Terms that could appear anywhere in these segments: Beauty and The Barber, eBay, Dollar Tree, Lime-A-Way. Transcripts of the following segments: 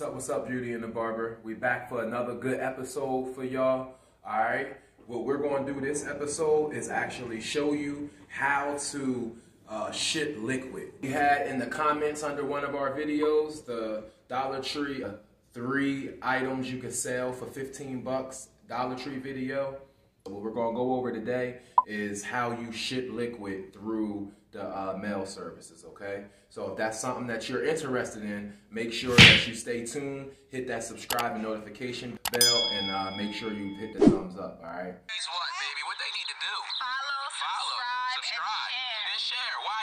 What's up, Beauty and the Barber? We back for another good episode for y'all, all right? What we're going to do this episode is actually show you how to ship liquid. We had in the comments under one of our videos, the Dollar Tree, 3 items you could sell for 15 bucks, Dollar Tree video. What we're going to go over today is how you ship liquid through the mail services, okay? So if that's something that you're interested in, make sure that you stay tuned, hit that subscribe and notification bell, and make sure you hit the thumbs up, all right? Please what, baby? What they need to do? Follow, subscribe, and share. Why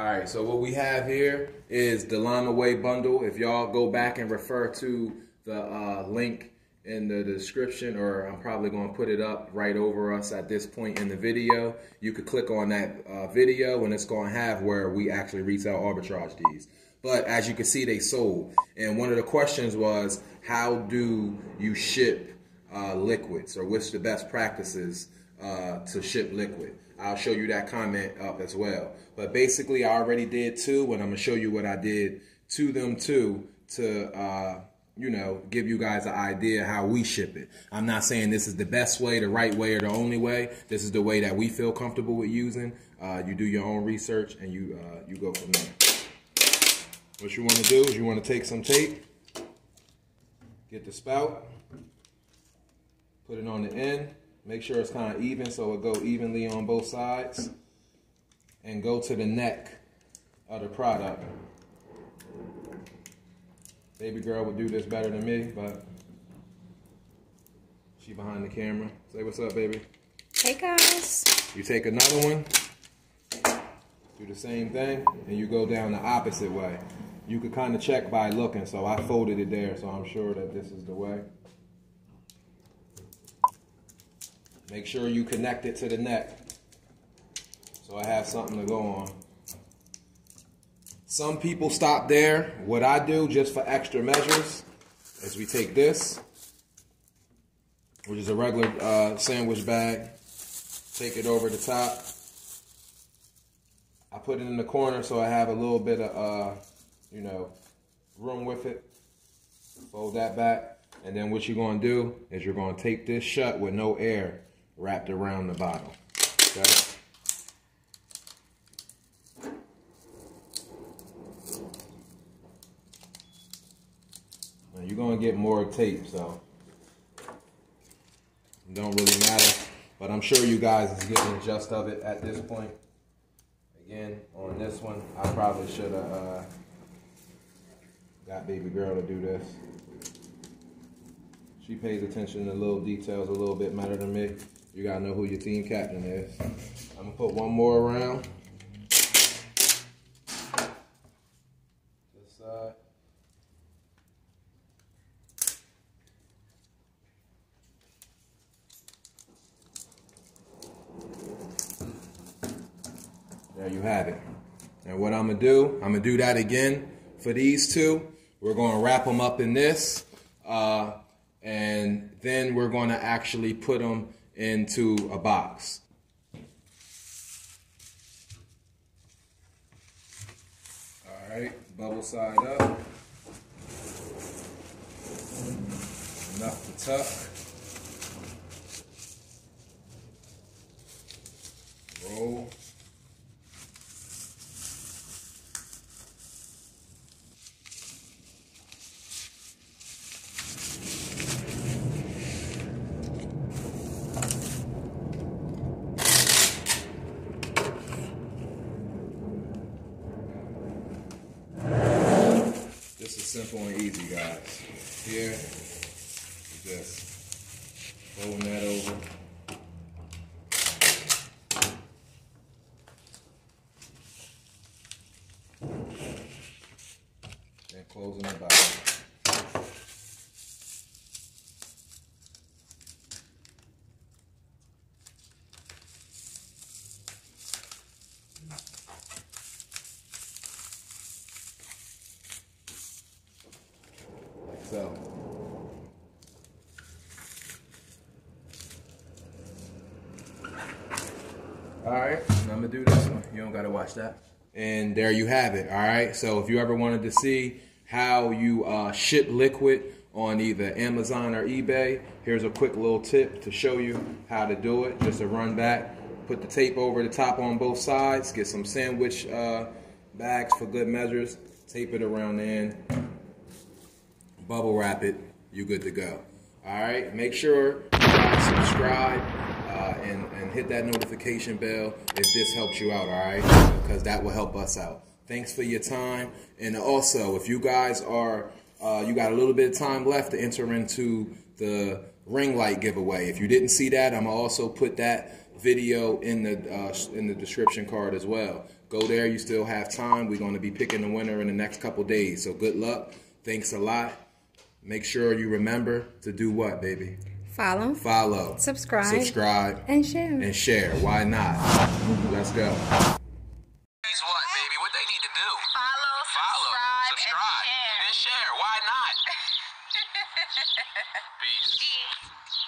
not? All right, so what we have here is the Lime-A-Way bundle. If y'all go back and refer to the link in the description, or I'm probably going to put it up right over us at this point in the video. You could click on that video and it's going to have where we actually retail arbitrage these. But as you can see, they sold. And one of the questions was, how do you ship liquids, or what's the best practices to ship liquid? I'll show you that comment up as well. But basically I already did two, and I'm going to show you what I did to them too to you know, give you guys an idea how we ship it. I'm not saying this is the best way, the right way, or the only way. This is the way that we feel comfortable with using. You do your own research and you go from there. What you want to do is you want to take some tape, get the spout, put it on the end, make sure it's kind of even so it goes evenly on both sides, and go to the neck of the product. Baby girl would do this better than me, but she behind the camera. Say what's up, baby. Hey, guys. You take another one, do the same thing, and you go down the opposite way. You could kind of check by looking, so I folded it there, so I'm sure that this is the way. Make sure you connect it to the neck, so I have something to go on. Some people stop there. What I do, just for extra measures, is we take this, which is a regular sandwich bag, take it over the top. I put it in the corner so I have a little bit of, you know, room with it. Fold that back, and then what you're gonna do is you're gonna take this shut with no air wrapped around the bottle, okay? You're going to get more tape, so it don't really matter. But I'm sure you guys is getting the gist of it at this point. Again, on this one, I probably should have got baby girl to do this. She pays attention to little details a little bit better than me. You got to know who your team captain is. I'm going to put one more around. There you have it. And what I'm gonna do that again for these two. We're gonna wrap them up in this, and then we're gonna actually put them into a box. All right, bubble side up. Enough to tuck. Roll. Simple and easy, guys. Here, just folding that over. And closing the bottom. So, all right, I'm gonna do this one. You don't gotta watch that. And there you have it. All right. So if you ever wanted to see how you ship liquid on either Amazon or eBay, here's a quick little tip to show you how to do it. Just to run back, put the tape over the top on both sides, get some sandwich bags for good measures, tape it around the end, bubble wrap it, you're good to go. All right, make sure you guys subscribe and hit that notification bell if this helps you out, all right? Because that will help us out. Thanks for your time. And also, if you guys are, you got a little bit of time left to enter into the ring light giveaway. If you didn't see that, I'm gonna also put that video in the description card as well. Go there, you still have time. We're gonna be picking the winner in the next couple days. So good luck, thanks a lot. Make sure you remember to do what, baby? Follow, subscribe, and share. Why not? Let's go. What, baby? What they need to do? Follow, subscribe, and share. Why not? Peace.